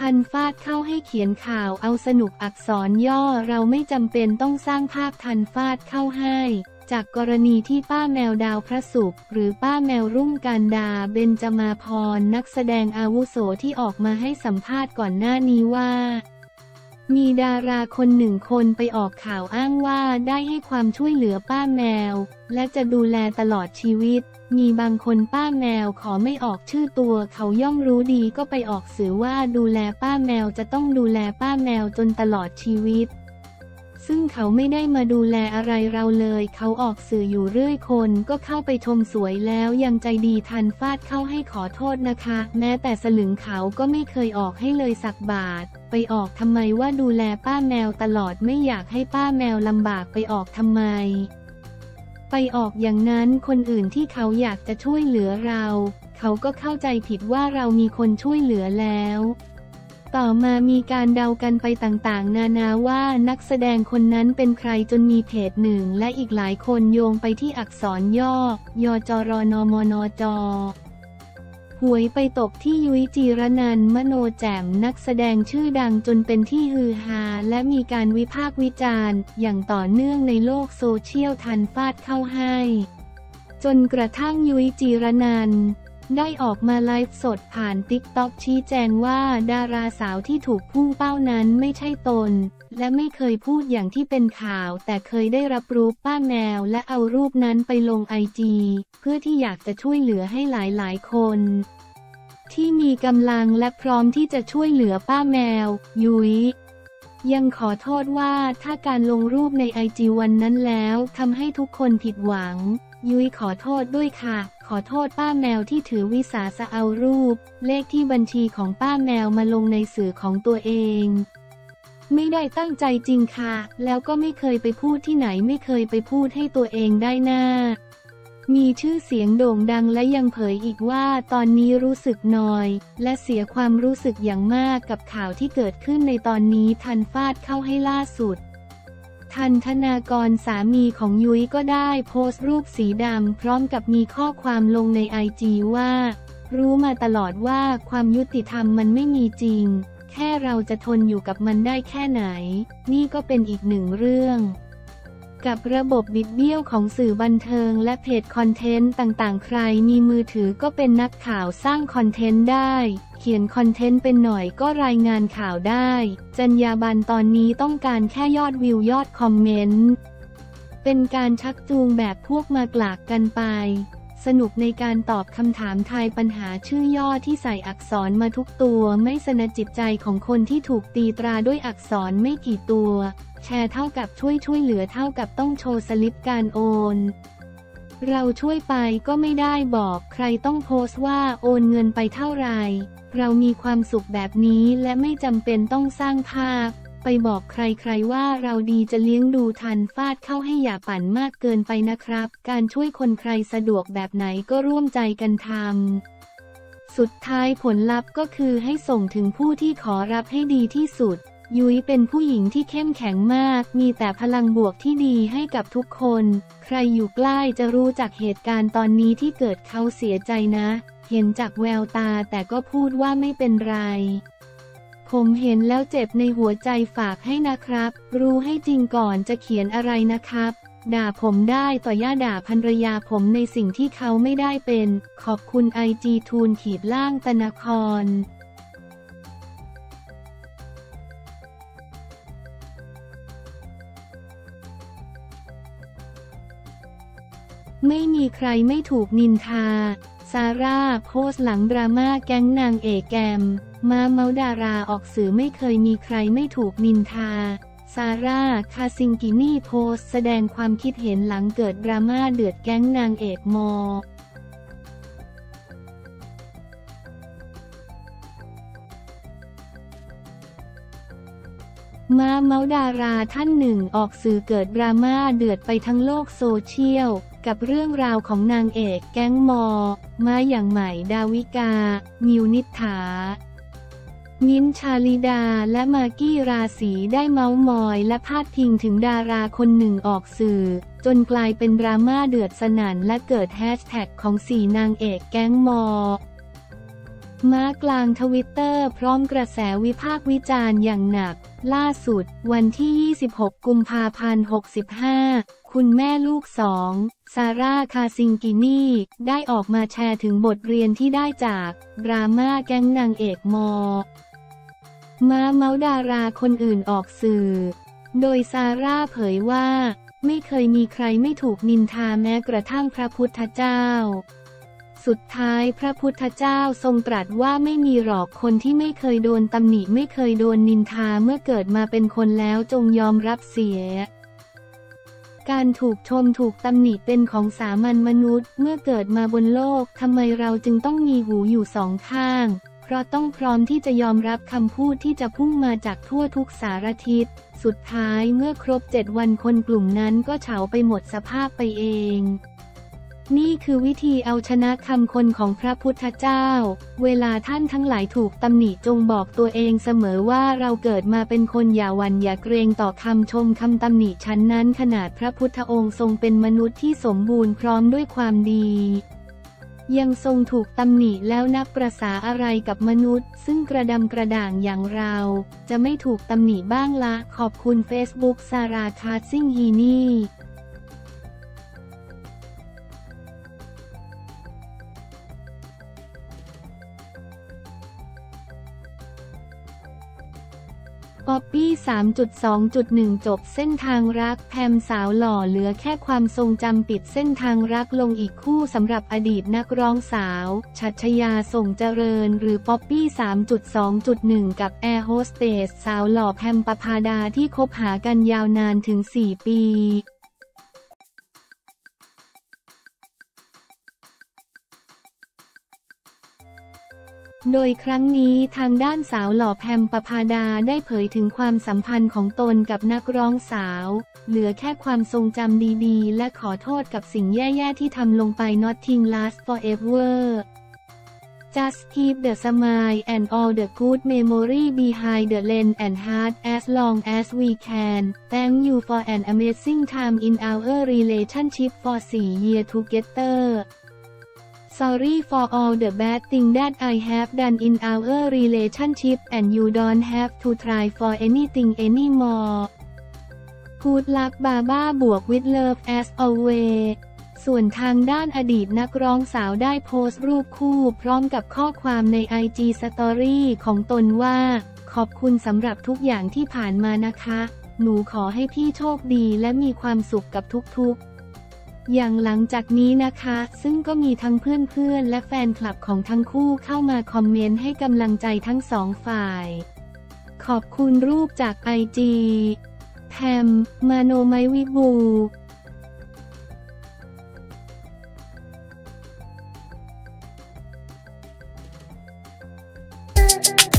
คันฟาดเข้าให้เขียนข่าวเอาสนุกอักษรย่อเราไม่จำเป็นต้องสร้างภาพคันฟาดเข้าให้จากกรณีที่ป้าแมวดาวพระศุกร์หรือป้าแมวรุ่งกันดาเบญจมาภรณ์นักแสดงอาวุโสที่ออกมาให้สัมภาษณ์ก่อนหน้านี้ว่ามีดาราคนหนึ่งคนไปออกข่าวอ้างว่าได้ให้ความช่วยเหลือป้าแมวและจะดูแลตลอดชีวิตมีบางคนป้าแมวขอไม่ออกชื่อตัวเขาย่อมรู้ดีก็ไปออกสื่อว่าดูแลป้าแมวจะต้องดูแลป้าแมวจนตลอดชีวิตซึ่งเขาไม่ได้มาดูแลอะไรเราเลยเขาออกสื่ออยู่เรื่อยคนก็เข้าไปชมสวยแล้วยังใจดีทันฟาดเข้าให้ขอโทษนะคะแม้แต่สลึงเขาก็ไม่เคยออกให้เลยสักบาทไปออกทำไมว่าดูแลป้าแมวตลอดไม่อยากให้ป้าแมวลำบากไปออกทำไมไปออกอย่างนั้นคนอื่นที่เขาอยากจะช่วยเหลือเราเขาก็เข้าใจผิดว่าเรามีคนช่วยเหลือแล้วต่อมามีการเดากันไปต่างๆนานาว่านักแสดงคนนั้นเป็นใครจนมีเพจหนึ่งและอีกหลายคนโยงไปที่อักษรย่อยจรนมนจหวยไปตกที่ยุ้ยจีรนันท์มโนแจ่มนักแสดงชื่อดังจนเป็นที่ฮือฮาและมีการวิพากษ์วิจารณ์อย่างต่อเนื่องในโลกโซเชียลทันฟาดเข้าให้จนกระทั่งยุ้ยจีรนันท์ได้ออกมาไลฟ์สดผ่าน TikTok ชี้แจงว่าดาราสาวที่ถูกพุ่งเป้านั้นไม่ใช่ตนและไม่เคยพูดอย่างที่เป็นข่าวแต่เคยได้รับรู้ป้าแมวและเอารูปนั้นไปลงIGเพื่อที่อยากจะช่วยเหลือให้หลายๆคนที่มีกำลังและพร้อมที่จะช่วยเหลือป้าแมวยุ้ยยังขอโทษว่าถ้าการลงรูปในIGวันนั้นแล้วทำให้ทุกคนผิดหวังยุ้ยขอโทษด้วยค่ะขอโทษป้าแมวที่ถือวิสาสะเอารูปเลขที่บัญชีของป้าแมวมาลงในสื่อของตัวเองไม่ได้ตั้งใจจริงค่ะแล้วก็ไม่เคยไปพูดที่ไหนไม่เคยไปพูดให้ตัวเองได้หน้ามีชื่อเสียงโด่งดังและยังเผยอีกว่าตอนนี้รู้สึกนอยและเสียความรู้สึกอย่างมากกับข่าวที่เกิดขึ้นในตอนนี้ทันฟาดเข้าให้ล่าสุดทันธนากรสามีของยุ้ยก็ได้โพสต์รูปสีดำพร้อมกับมีข้อความลงในIGว่ารู้มาตลอดว่าความยุติธรรมมันไม่มีจริงแค่เราจะทนอยู่กับมันได้แค่ไหนนี่ก็เป็นอีกหนึ่งเรื่องกับระบบบิดเบี้ยวของสื่อบันเทิงและเพจคอนเทนต์ต่างๆใครมีมือถือก็เป็นนักข่าวสร้างคอนเทนต์ได้เขียนคอนเทนต์เป็นหน่อยก็รายงานข่าวได้จรรยาบรรณตอนนี้ต้องการแค่ยอดวิวยอดคอมเมนต์เป็นการชักจูงแบบพวกมากลากกันไปสนุกในการตอบคำถามทายปัญหาชื่อย่อที่ใส่อักษรมาทุกตัวไม่สนจิตใจของคนที่ถูกตีตราด้วยอักษรไม่กี่ตัวแชร์เท่ากับช่วยเหลือเท่ากับต้องโชว์สลิปการโอนเราช่วยไปก็ไม่ได้บอกใครต้องโพสต์ว่าโอนเงินไปเท่าไรเรามีความสุขแบบนี้และไม่จำเป็นต้องสร้างภาพไปบอกใครๆว่าเราดีจะเลี้ยงดูทันฟาดเข้าให้อย่าปั่นมากเกินไปนะครับการช่วยคนใครสะดวกแบบไหนก็ร่วมใจกันทำสุดท้ายผลลัพธ์ก็คือให้ส่งถึงผู้ที่ขอรับให้ดีที่สุดยุ้ยเป็นผู้หญิงที่เข้มแข็งมากมีแต่พลังบวกที่ดีให้กับทุกคนใครอยู่ใกล้จะรู้จักเหตุการณ์ตอนนี้ที่เกิดเขาเสียใจนะเห็นจากแววตาแต่ก็พูดว่าไม่เป็นไรผมเห็นแล้วเจ็บในหัวใจฝากให้นะครับรู้ให้จริงก่อนจะเขียนอะไรนะครับด่าผมได้ต่อย่าด่าภรรยาผมในสิ่งที่เขาไม่ได้เป็นขอบคุณ IG ทูล-ตนครไม่มีใครไม่ถูกนินทาซาร่าโพสต์หลังดราม่าแก๊งนางเอกแกมมาเมาดาราออกสื่อไม่เคยมีใครไม่ถูกนินทาซาร่าคาซิงกินี่โพสต์แสดงความคิดเห็นหลังเกิดดราม่าเดือดแก๊งนางเอกมอมาเมาดาราท่านหนึ่งออกสื่อเกิดดราม่าเดือดไปทั้งโลกโซเชียลกับเรื่องราวของนางเอกแก๊งมอมาอย่างใหม่ดาวิกามิวนิษฐา มิ้นท์ ชลิดาและมากกี้ราศีได้เม้ามอยและพาดพิงถึงดาราคนหนึ่งออกสื่อจนกลายเป็นดราม่าเดือดสนั่นและเกิดแฮชแท็กของ4นางเอกแก๊งมอม้ากลางทวิตเตอร์พร้อมกระแสวิพากษ์วิจารณ์อย่างหนักล่าสุดวันที่26กุมภาพันธ์65คุณแม่ลูก2ซาร่าคาซิงกินีได้ออกมาแชร์ถึงบทเรียนที่ได้จากดราม่าแก๊งนางเอกมอม้าเมาดาราคนอื่นออกสื่อโดยซาร่าเผยว่าไม่เคยมีใครไม่ถูกนินทาแม้กระทั่งพระพุทธเจ้าสุดท้ายพระพุทธเจ้าทรงตรัสว่าไม่มีหรอกคนที่ไม่เคยโดนตำหนิไม่เคยโดนนินทาเมื่อเกิดมาเป็นคนแล้วจงยอมรับเสียการถูกชมถูกตำหนิเป็นของสามัญมนุษย์เมื่อเกิดมาบนโลกทำไมเราจึงต้องมีหูอยู่สองข้างเพราะต้องพร้อมที่จะยอมรับคำพูดที่จะพุ่งมาจากทั่วทุกสารทิศสุดท้ายเมื่อครบ7วันคนกลุ่มนั้นก็เฉาไปหมดสภาพไปเองนี่คือวิธีเอาชนะคำคนของพระพุทธเจ้าเวลาท่านทั้งหลายถูกตำหนิจงบอกตัวเองเสมอว่าเราเกิดมาเป็นคนอย่าหวั่นอย่าเกรงต่อคำชมคำตำหนิชั้นนั้นขนาดพระพุทธองค์ทรงเป็นมนุษย์ที่สมบูรณ์พร้อมด้วยความดียังทรงถูกตำหนิแล้วนับประสาอะไรกับมนุษย์ซึ่งกระดำกระด่างอย่างเราจะไม่ถูกตำหนิบ้างละขอบคุณ Facebook ซาร่า คาซิงกินีป๊อปปี้ 3.2.1 จบเส้นทางรักแพมสาวหล่อเหลือแค่ความทรงจำปิดเส้นทางรักลงอีกคู่สำหรับอดีตนักร้องสาวชัชยาส่งเจริญหรือป๊อปปี้ 3.2.1 กับแอร์โฮสเตสสาวหล่อแพมปภาดาที่คบหากันยาวนานถึง4 ปีโดยครั้งนี้ทางด้านสาวหล่อแพมปภาดาได้เผยถึงความสัมพันธ์ของตนกับนักร้องสาวเหลือแค่ความทรงจำดีๆและขอโทษกับสิ่งแย่ๆที่ทำลงไป Nothing lasts forever Just keep the smile and all the good memories behind the lens and heart as long as we can Thank you for an amazing time in our relationship for 4 years together Sorry for all the bad things that I have done in our relationship and you don't have to try for anything anymore. Good luck Baba บวก with love as always. ส่วนทางด้านอดีตนักร้องสาวได้โพสต์รูปคู่พร้อมกับข้อความใน IG Story ของตนว่าขอบคุณสำหรับทุกอย่างที่ผ่านมานะคะหนูขอให้พี่โชคดีและมีความสุขกับทุกๆอย่างหลังจากนี้นะคะซึ่งก็มีทั้งเพื่อนๆและแฟนคลับของทั้งคู่เข้ามาคอมเมนต์ให้กำลังใจทั้งสองฝ่ายขอบคุณรูปจาก IG แพม มาโนไมวิบู